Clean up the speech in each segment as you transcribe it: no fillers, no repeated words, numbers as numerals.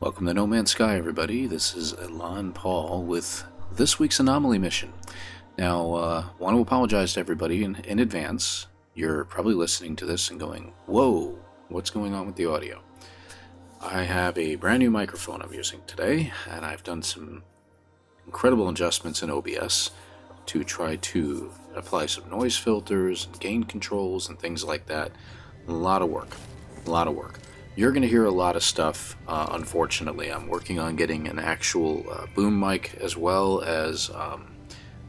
Welcome to No Man's Sky, everybody. This is Elon Paul with this week's Anomaly Mission. Now, want to apologize to everybody in advance. You're probably listening to this and going, whoa, what's going on with the audio? I have a brand new microphone I'm using today, and I've done some incredible adjustments in OBS to try to apply some noise filters and gain controls and things like that. A lot of work. You're going to hear a lot of stuff, unfortunately. I'm working on getting an actual boom mic as well as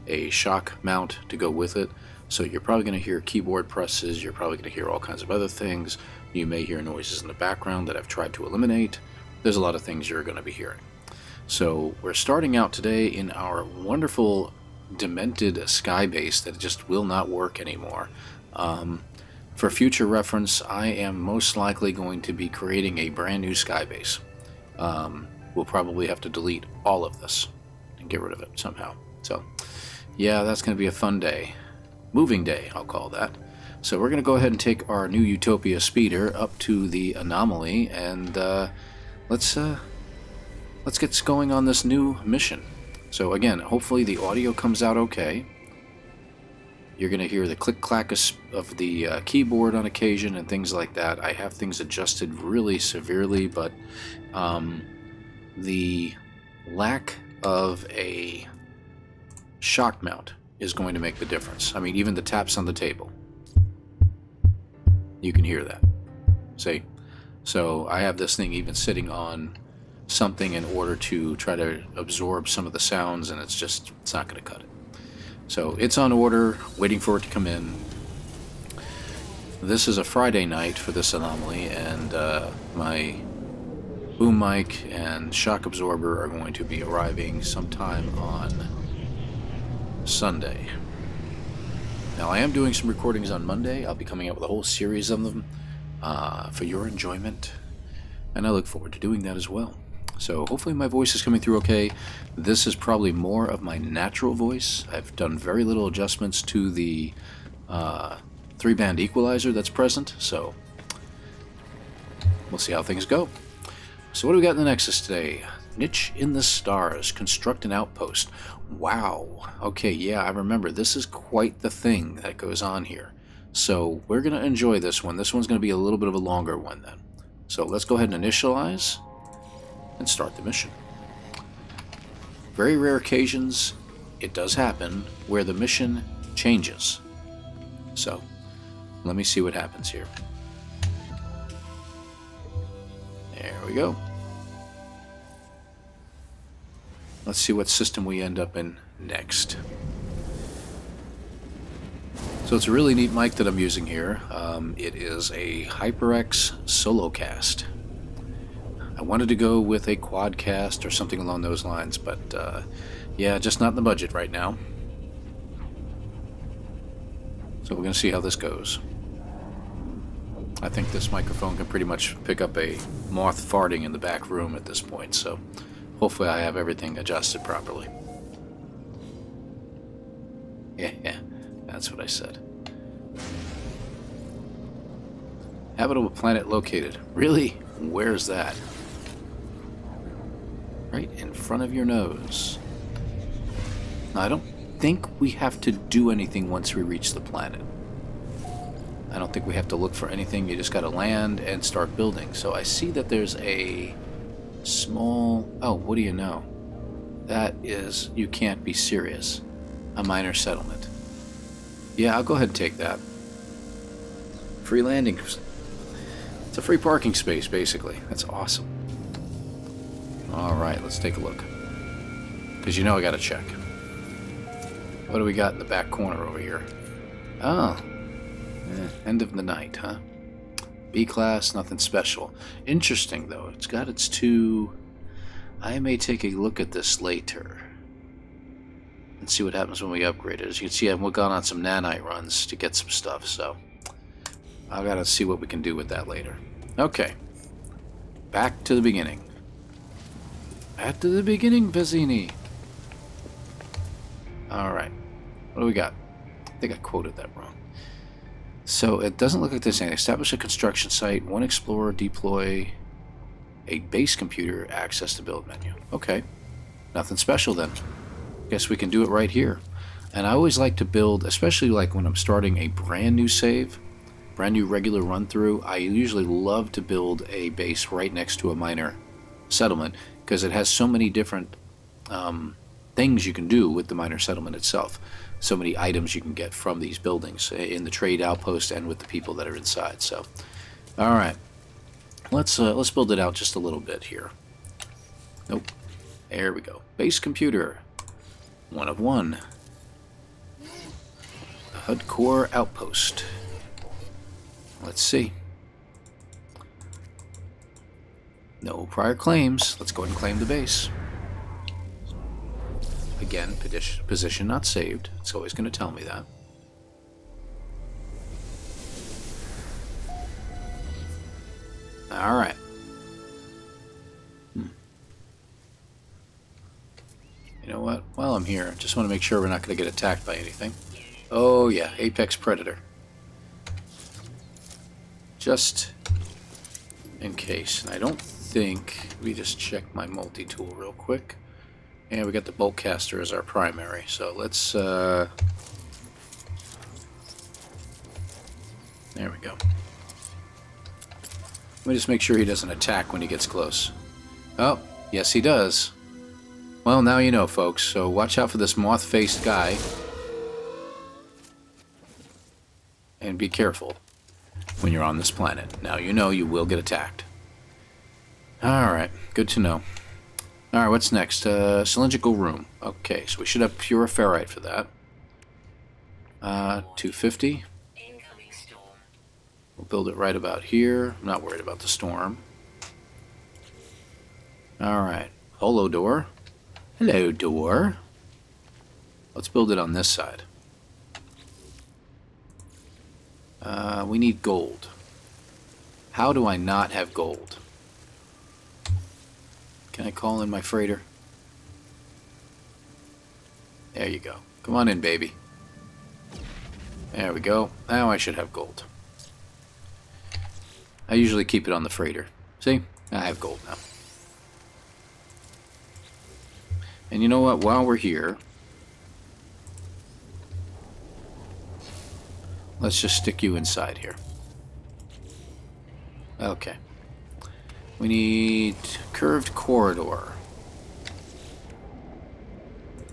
a shock mount to go with it. So you're probably going to hear keyboard presses, you're probably going to hear all kinds of other things. You may hear noises in the background that I've tried to eliminate. There's a lot of things you're going to be hearing. So we're starting out today in our wonderful demented sky base that just will not work anymore. For future reference, I am most likely going to be creating a brand new sky base. We'll probably have to delete all of this and get rid of it somehow. So, yeah, that's going to be a fun day. Moving day, I'll call that. So we're going to go ahead and take our new Utopia speeder up to the anomaly, and let's get going on this new mission. So again, hopefully the audio comes out okay. You're going to hear the click-clack of the keyboard on occasion and things like that. I have things adjusted really severely, but the lack of a shock mount is going to make the difference. I mean, even the taps on the table. You can hear that. See? So I have this thing even sitting on something in order to try to absorb some of the sounds, and it's not going to cut it. So it's on order, waiting for it to come in. This is a Friday night for this anomaly, and my boom mic and shock absorber are going to be arriving sometime on Sunday. Now I am doing some recordings on Monday. I'll be coming out with a whole series of them for your enjoyment, and I look forward to doing that as well. So hopefully my voice is coming through okay. This is probably more of my natural voice. I've done very little adjustments to the three-band equalizer that's present, so we'll see how things go. So what do we got in the Nexus today? Niche in the stars, construct an outpost. Wow. Okay, yeah, I remember. This is quite the thing that goes on here. So we're going to enjoy this one. This one's going to be a little bit of a longer one then. So let's go ahead and initialize and start the mission. Very rare occasions, it does happen, where the mission changes. So, let me see what happens here. There we go. Let's see what system we end up in next. So it's a really neat mic that I'm using here. It is a HyperX SoloCast. I wanted to go with a quadcast or something along those lines, but yeah, just not in the budget right now. So we're going to see how this goes. I think this microphone can pretty much pick up a moth farting in the back room at this point, so hopefully I have everything adjusted properly. Yeah, that's what I said. Habitable planet located. Really? Where's that? Right in front of your nose. Now, I don't think we have to do anything once we reach the planet. I don't think we have to look for anything. You just gotta land and start building. So I see that there's a small... Oh, what do you know? That is... You can't be serious. A minor settlement. Yeah, I'll go ahead and take that. Free landing... It's a free parking space, basically. That's awesome. Alright, let's take a look. Because you know I gotta check. What do we got in the back corner over here? Oh. End of the night, huh? B-class, nothing special. Interesting, though. It's got its two... I may take a look at this later. And see what happens when we upgrade it. As you can see, I've gone on some nanite runs to get some stuff, so... I've got to see what we can do with that later. Okay. Back to the beginning. Back to the beginning, Vizzini. Alright. What do we got? I think I quoted that wrong. So, it doesn't look like there's anything. Establish a construction site. One explorer, deploy. A base computer, access to build menu. Okay, nothing special then. Guess we can do it right here. And I always like to build, especially like when I'm starting a brand new save, brand new regular run through, I usually love to build a base right next to a minor settlement because it has so many different things you can do with the minor settlement itself. So many items you can get from these buildings in the trade outpost and with the people that are inside. So, all right, let's build it out just a little bit here. Nope, there we go. Base computer, 1 of 1. HUD core outpost. Let's see. No prior claims. Let's go ahead and claim the base. Again, position not saved. It's always going to tell me that. All right. You know what? While I'm here, I just want to make sure we're not going to get attacked by anything. Oh yeah, Apex Predator. Just in case. And I don't think... Let me just check my multi-tool real quick. And we got the Bolt Caster as our primary. So let's... There we go. Let me just make sure he doesn't attack when he gets close. Oh, yes he does. Well, now you know, folks. So watch out for this moth-faced guy. And be careful when you're on this planet. Now you know you will get attacked. Alright, good to know. Alright, what's next? Cylindrical room. Okay, so we should have pure ferrite for that. 250. We'll build it right about here. I'm not worried about the storm. Alright, holo door. Hello, door. Let's build it on this side. We need gold. How do I not have gold? Can I call in my freighter? There you go. Come on in, baby. There we go. Now I should have gold. I usually keep it on the freighter. See? I have gold now. And you know what? While we're here... Let's just stick you inside here. Okay. We need curved corridor.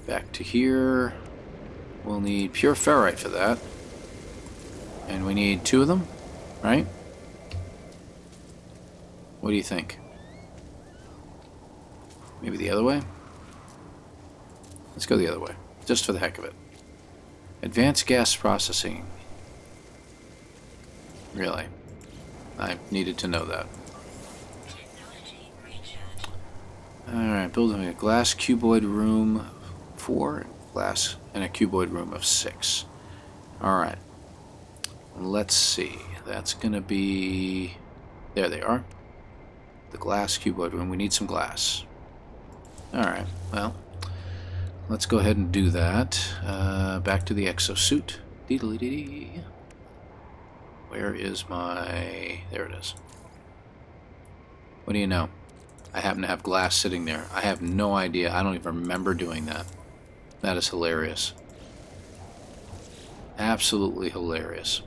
Back to here. We'll need pure ferrite for that. And we need 2 of them, right? What do you think? Maybe the other way? Let's go the other way, just for the heck of it. Advanced gas processing. Really. I needed to know that. Alright, building a glass cuboid room 4, glass, and a cuboid room of 6. Alright. Let's see. That's going to be... There they are. The glass cuboid room. We need some glass. Alright, well, let's go ahead and do that. Back to the exosuit. Deedle-dee-dee. Where is my... There it is. What do you know? I happen to have glass sitting there. I have no idea. I don't even remember doing that. That is hilarious. Absolutely hilarious.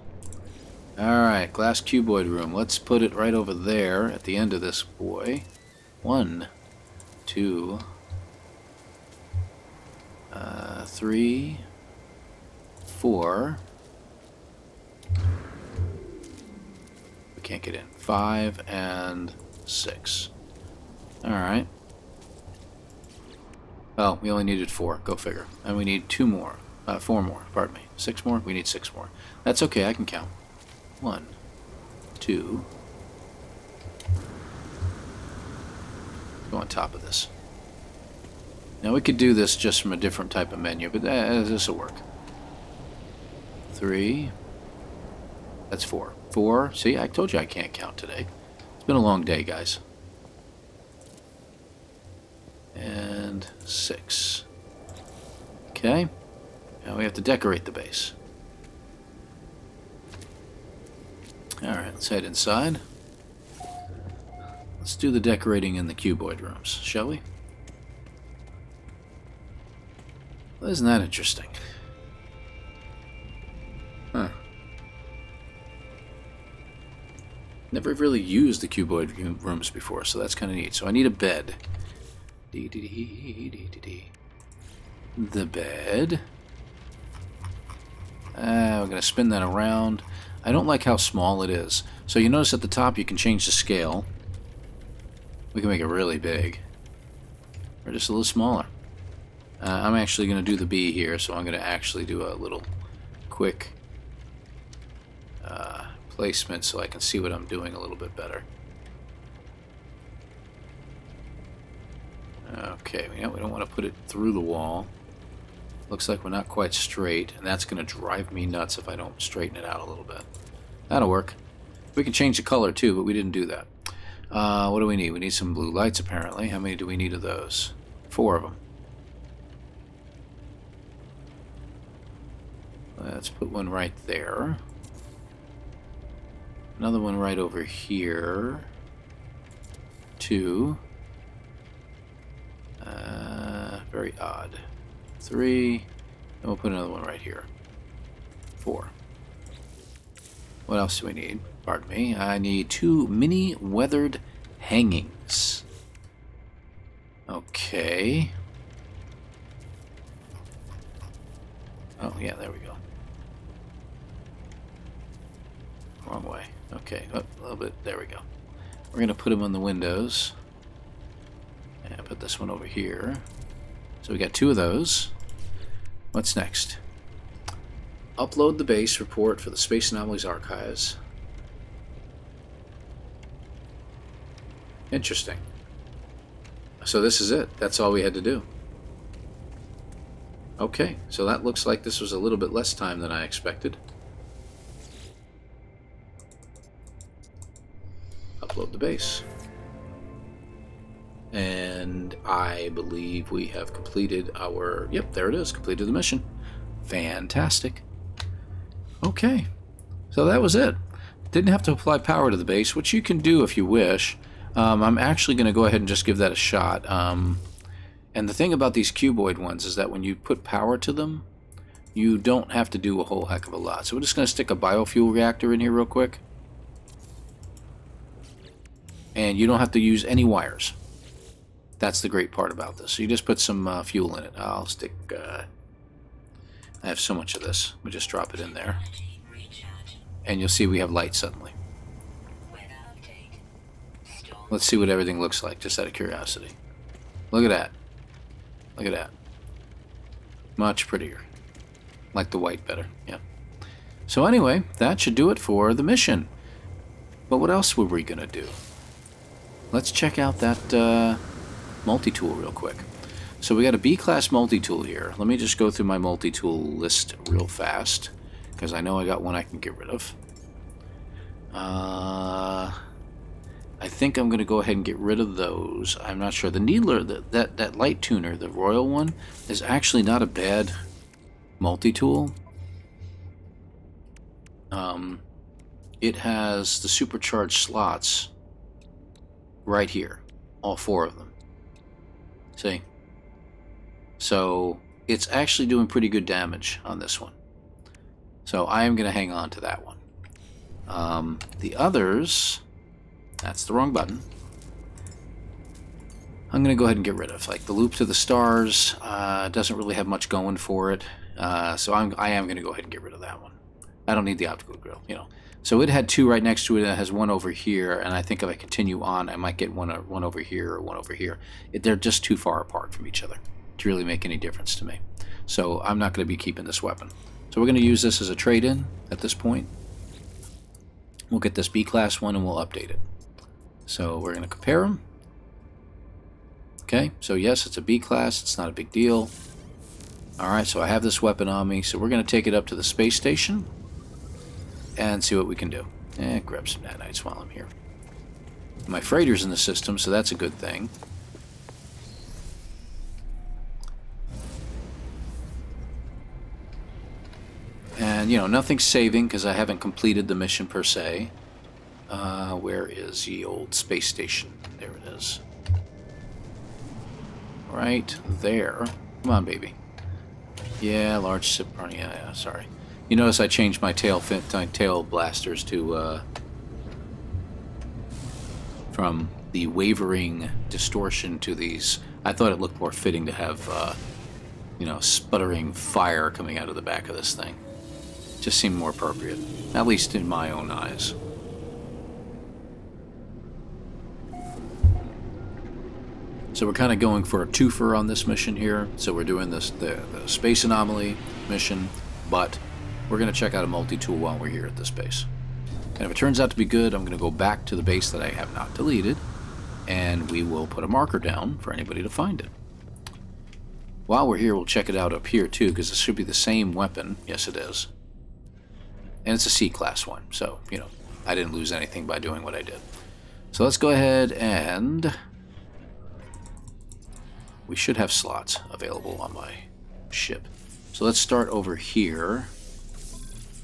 Alright, glass cuboid room. Let's put it right over there at the end of this boy. 1, 2... 3... 4... Can't get in. 5 and 6. Alright. Oh, we only needed 4. Go figure. And we need 2 more. 4 more. Pardon me. 6 more? We need 6 more. That's okay. I can count. 1, 2. Go on top of this. Now we could do this just from a different type of menu, but this will work. 3. That's 4. 4. See, I told you I can't count today. It's been a long day, guys. And 6. Okay. Now we have to decorate the base. Alright, let's head inside. Let's do the decorating in the cuboid rooms, shall we? Well, isn't that interesting? Huh. Never really used the cuboid rooms before, so that's kind of neat. So I need a bed. The bed. We're going to spin that around. I don't like how small it is. So you notice at the top you can change the scale. We can make it really big. Or just a little smaller. I'm actually going to do the bee here, so I'm going to actually do a little quick placement so I can see what I'm doing a little bit better. Okay, yeah, we don't want to put it through the wall. Looks like we're not quite straight, and that's going to drive me nuts if I don't straighten it out a little bit. That'll work. We can change the color too, but we didn't do that. What do we need? We need some blue lights, apparently. How many do we need of those? 4 of them. Let's put one right there. Another one right over here. 2. Very odd. 3, and we'll put another one right here. 4. What else do we need? Pardon me. I need 2 mini weathered hangings. Okay. Oh, yeah, there we go. Wrong way. Okay, oh, a little bit. There we go. We're going to put them on the windows. And put this one over here. So we got 2 of those. What's next? Upload the base report for the Space Anomalies Archives. Interesting. So this is it. That's all we had to do. Okay, so that looks like this was a little bit less time than I expected. Upload the base. And I believe we have completed our... Yep, there it is. Completed the mission. Fantastic. Okay. So that was it. Didn't have to apply power to the base, which you can do if you wish. I'm actually going to go ahead and just give that a shot. And the thing about these cuboid ones is that when you put power to them, you don't have to do a whole heck of a lot. So we're just going to stick a biofuel reactor in here real quick. And you don't have to use any wires. That's the great part about this. So you just put some fuel in it. I'll stick... I have so much of this. We'll just drop it in there. And you'll see we have light suddenly. Let's see what everything looks like, just out of curiosity. Look at that. Look at that. Much prettier. Like the white better, yeah. So anyway, that should do it for the mission. But what else were we going to do? Let's check out that... multi-tool real quick. So we got a B-class multi-tool here. Let me just go through my multi-tool list real fast, because I know I got one I can get rid of. I think I'm going to go ahead and get rid of those. I'm not sure. The Needler, that light tuner, the royal one, is actually not a bad multi-tool. It has the supercharged slots right here, all 4 of them. See? So it's actually doing pretty good damage on this one. So I am going to hang on to that one. The others, that's the wrong button. I'm going to go ahead and get rid of. Like the loop to the stars doesn't really have much going for it. So I am going to go ahead and get rid of that one. I don't need the optical grill, you know. So it had 2 right next to it, and it has 1 over here, and I think if I continue on, I might get one over here or 1 over here. They're just too far apart from each other to really make any difference to me. So I'm not going to be keeping this weapon. So we're going to use this as a trade-in at this point. We'll get this B-class one, and we'll update it. So we're going to compare them. Okay, so yes, it's a B-class. It's not a big deal. All right, so I have this weapon on me, so we're going to take it up to the space station. And see what we can do. Grab some nanites while I'm here. My freighter's in the system, so that's a good thing. And, you know, nothing's saving because I haven't completed the mission per se. Where is the old space station? There it is. Right there. Come on, baby. Yeah, large Cyprian. Yeah, sorry. You notice I changed my tail blasters to from the wavering distortion to these. I thought it looked more fitting to have you know, sputtering fire coming out of the back of this thing. Just seemed more appropriate, at least in my own eyes. So we're kind of going for a twofer on this mission here. So we're doing this the space anomaly mission, but we're going to check out a multi-tool while we're here at this base. And if it turns out to be good, I'm going to go back to the base that I have not deleted, and we will put a marker down for anybody to find it. While we're here, we'll check it out up here too, because this should be the same weapon. Yes, it is. And it's a C-class one, so, you know, I didn't lose anything by doing what I did. So let's go ahead and... we should have slots available on my ship. So let's start over here.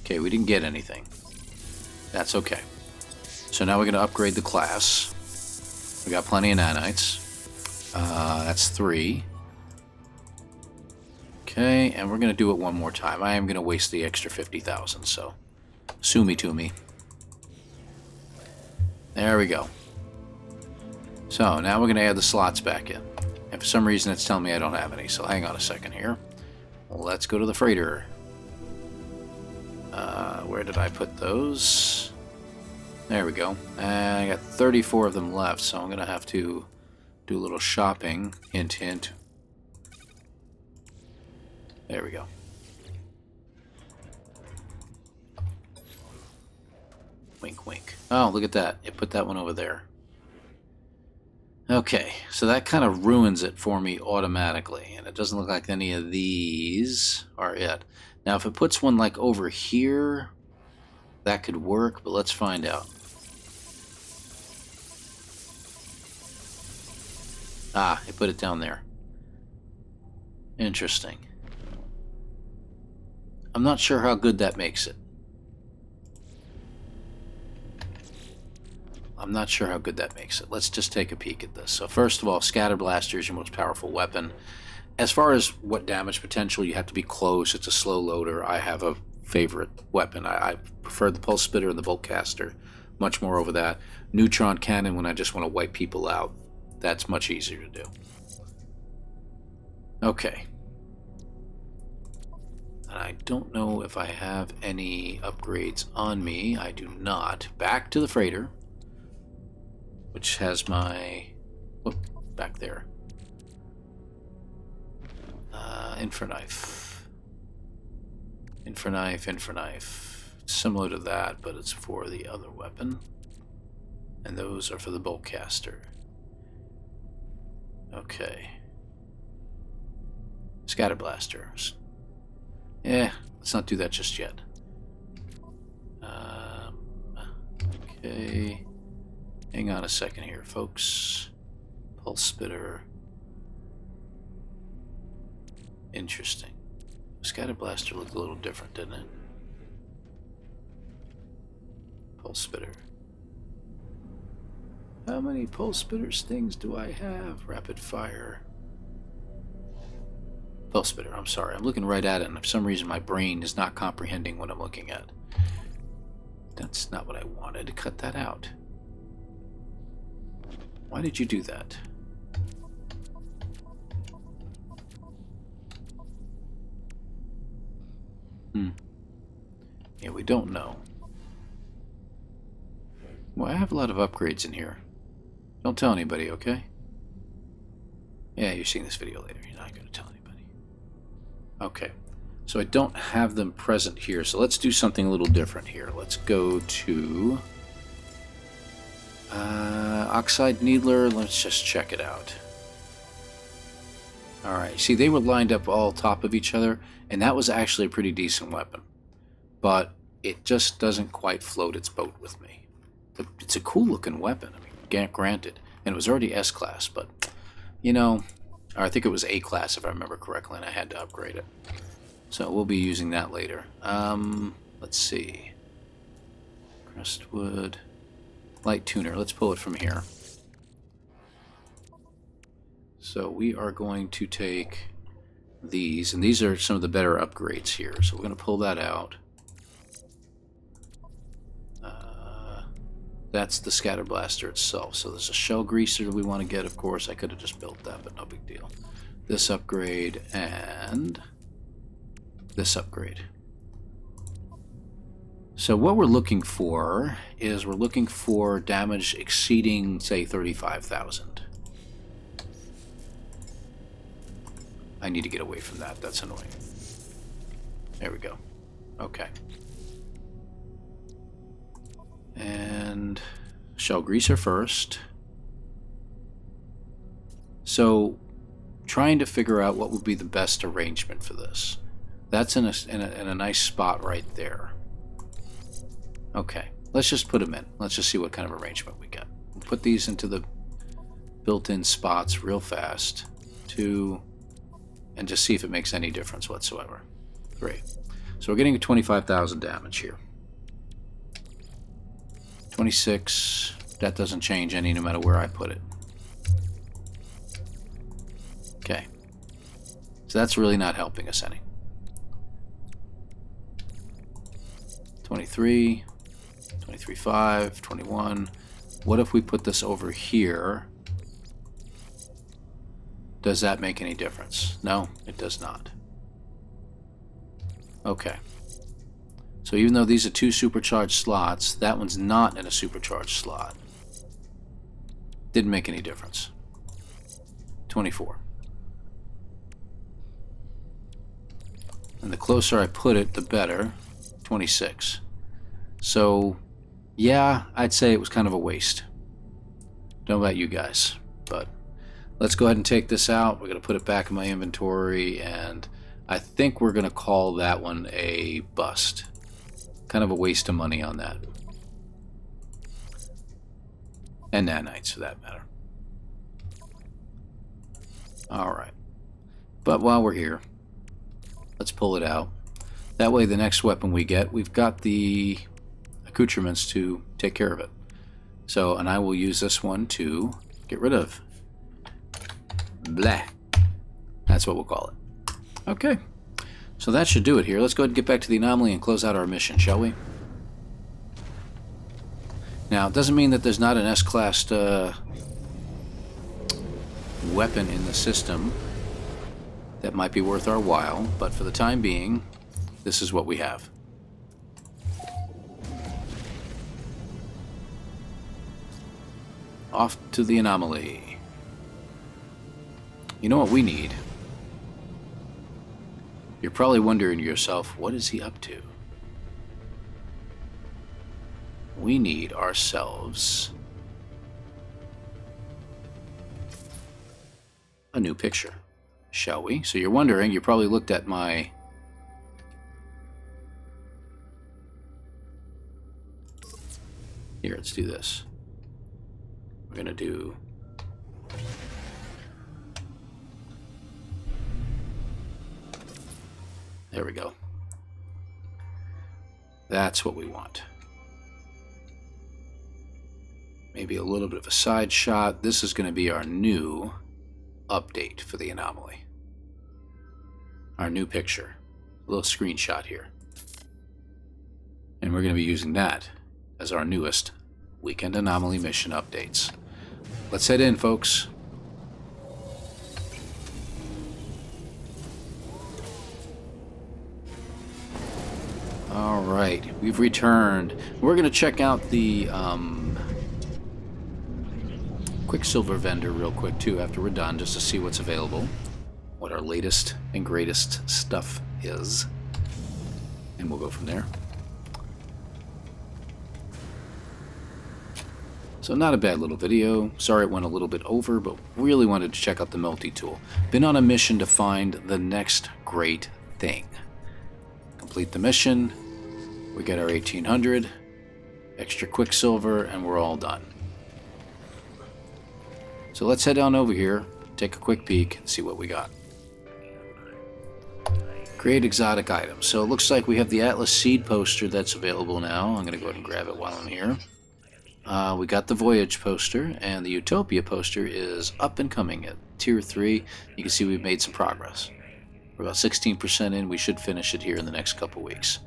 Okay, we didn't get anything. That's okay. So now we're going to upgrade the class. We got plenty of nanites. That's 3. Okay, and we're going to do it one more time. I am going to waste the extra 50,000, so sue me to me. There we go. So now we're going to add the slots back in. And for some reason, it's telling me I don't have any. So hang on a second here. Let's go to the freighter. Where did I put those? There we go. And I got 34 of them left, so I'm going to have to do a little shopping. Hint, hint. There we go. Wink, wink. Oh, look at that. It put that one over there. Okay, so that kind of ruins it for me automatically, and it doesn't look like any of these are it. Now, if it puts one like over here, that could work, but let's find out. Ah, it put it down there. Interesting. I'm not sure how good that makes it. I'm not sure how good that makes it. Let's just take a peek at this. So first of all, Scatter Blaster is your most powerful weapon. As far as what damage potential, you have to be close. It's a slow loader. I have a favorite weapon. I prefer the Pulse Spitter and the Bolt Caster. Much more over that. Neutron Cannon when I just want to wipe people out. That's much easier to do. Okay. And I don't know if I have any upgrades on me. I do not. Back to the freighter, which has my, whoop, back there. Infra Knife. Infra Knife, Infra Knife. It's similar to that, but it's for the other weapon. And those are for the Bolt Caster. Okay. Scatter Blasters. Yeah, let's not do that just yet. Okay. Hang on a second here, folks. Pulse Spitter. Interesting. Scatter Blaster looked a little different, didn't it? Pulse Spitter. How many Pulse Spitters things do I have? Rapid Fire. Pulse Spitter, I'm sorry. I'm looking right at it, and for some reason my brain is not comprehending what I'm looking at. That's not what I wanted. Cut that out. Why did you do that? Yeah, we don't know. Well, I have a lot of upgrades in here. Don't tell anybody, okay? Yeah, you're seeing this video later. You're not going to tell anybody. Okay. So I don't have them present here, so let's do something a little different here. Let's go to... Oxide Needler, let's just check it out. Alright, see, they were lined up all top of each other, and that was actually a pretty decent weapon. But it just doesn't quite float its boat with me. It's a cool-looking weapon, I mean, granted. And it was already S-class, but, you know, or I think it was A-class, if I remember correctly, and I had to upgrade it. So we'll be using that later. Let's see. Crestwood... Light tuner. Let's pull it from here. So we are going to take these, and these are some of the better upgrades here. So we're going to pull that out. That's the scatter blaster itself. So there's a shell greaser we want to get, of course. I could have just built that, but no big deal. This upgrade and this upgrade. So what we're looking for is we're looking for damage exceeding, say, 35,000. I need to get away from that. That's annoying. There we go. Okay. And shell greaser first. So trying to figure out what would be the best arrangement for this. That's in a nice spot right there. Okay, let's just put them in. Let's just see what kind of arrangement we get. We'll put these into the built-in spots real fast, and just see if it makes any difference whatsoever. Great. So we're getting 25,000 damage here. 26, that doesn't change any no matter where I put it. Okay. So that's really not helping us any. 23, 23.5, 21. What if we put this over here? Does that make any difference? No, it does not. Okay. So even though these are two supercharged slots, that one's not in a supercharged slot. Didn't make any difference. 24. And the closer I put it, the better. 26. So, yeah, I'd say it was kind of a waste. Don't know about you guys, but let's go ahead and take this out. We're going to put it back in my inventory, and I think we're going to call that one a bust. Kind of a waste of money on that. And nanites, for that matter. Alright. But while we're here, let's pull it out. That way the next weapon we get, we've got the accoutrements to take care of it. So, and I will use this one to get rid of. Blah. That's what we'll call it. Okay. So that should do it here. Let's go ahead and get back to the anomaly and close out our mission, shall we? Now, it doesn't mean that there's not an S-class weapon in the system that might be worth our while, but for the time being, this is what we have. Off to the anomaly. You know what we need? You're probably wondering to yourself, what is he up to? We need ourselves a new picture, shall we? So you're wondering, you probably looked at my here, let's do this. We're gonna do there we go. That's what we want. Maybe a little bit of a side shot. This is going to be our new update for the anomaly. Our new picture. A little screenshot here. And we're going to be using that as our newest Weekend Anomaly Mission updates. Let's head in, folks. All right, we've returned. We're going to check out the Quicksilver vendor real quick, too, after we're done, just to see what's available, what our latest and greatest stuff is, and we'll go from there. So not a bad little video. Sorry it went a little bit over, but really wanted to check out the multi-tool. Been on a mission to find the next great thing. Complete the mission. We get our 1800, extra Quicksilver, and we're all done. So let's head on over here, take a quick peek, and see what we got. Create exotic items. So it looks like we have the Atlas seed poster that's available now. I'm going to go ahead and grab it while I'm here. We got the Voyage poster, and the Utopia poster is up and coming at Tier 3. You can see we've made some progress. We're about 16% in. We should finish it here in the next couple weeks.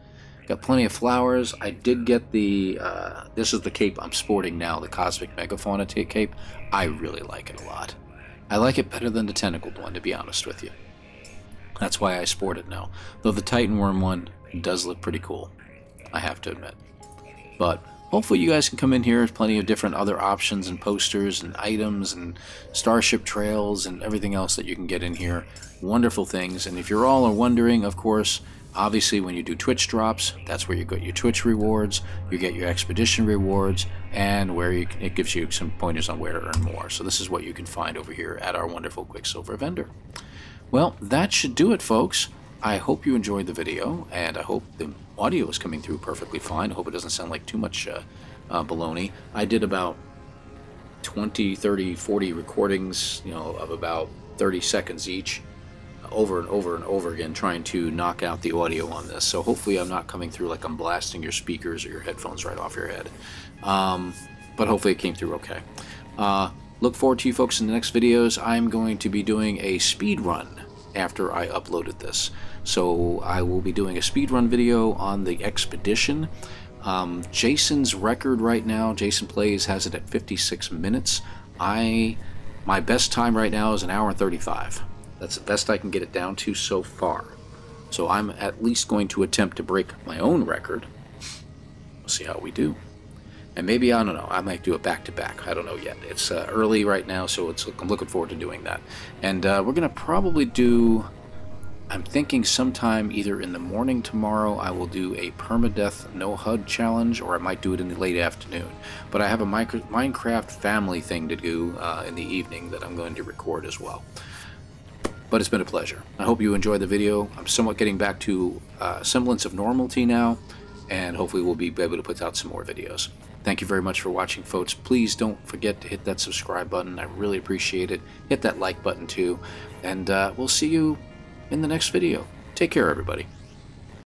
Got plenty of flowers. I did get the, this is the cape I'm sporting now, the Cosmic Megafauna cape. I really like it a lot. I like it better than the tentacled one, to be honest with you. That's why I sport it now. Though the Titan Wyrm one does look pretty cool, I have to admit. But hopefully you guys can come in here. There's plenty of different other options and posters and items and starship trails and everything else that you can get in here. Wonderful things. And if you're all are wondering, of course, obviously when you do Twitch drops, that's where you get your Twitch rewards, you get your expedition rewards, and where you can, it gives you some pointers on where to earn more. So this is what you can find over here at our wonderful Quicksilver vendor. Well, that should do it, folks. I hope you enjoyed the video, and I hope the audio is coming through perfectly fine. I hope it doesn't sound like too much baloney. I did about 20, 30, 40 recordings, you know, of about 30 seconds each, over and over and over again, trying to knock out the audio on this. So hopefully I'm not coming through like I'm blasting your speakers or your headphones right off your head. But hopefully it came through okay. Look forward to you folks in the next videos. I'm going to be doing a speed run after I uploaded this. So I will be doing a speedrun video on the expedition. Jason's record right now, Jason Plays, has it at 56 minutes. My best time right now is an hour and 35. That's the best I can get it down to so far. So I'm at least going to attempt to break my own record. We'll see how we do. And maybe, I don't know, I might do it back-to-back. I don't know yet. It's early right now, so I'm looking forward to doing that. And we're going to probably do, I'm thinking sometime either in the morning tomorrow, I will do a permadeath no HUD challenge, or I might do it in the late afternoon. But I have a Minecraft family thing to do in the evening that I'm going to record as well. But it's been a pleasure. I hope you enjoyed the video. I'm somewhat getting back to semblance of normality now, and hopefully we'll be able to put out some more videos. Thank you very much for watching, folks. Please don't forget to hit that subscribe button. I really appreciate it. Hit that like button too. And we'll see you in the next video. Take care, everybody.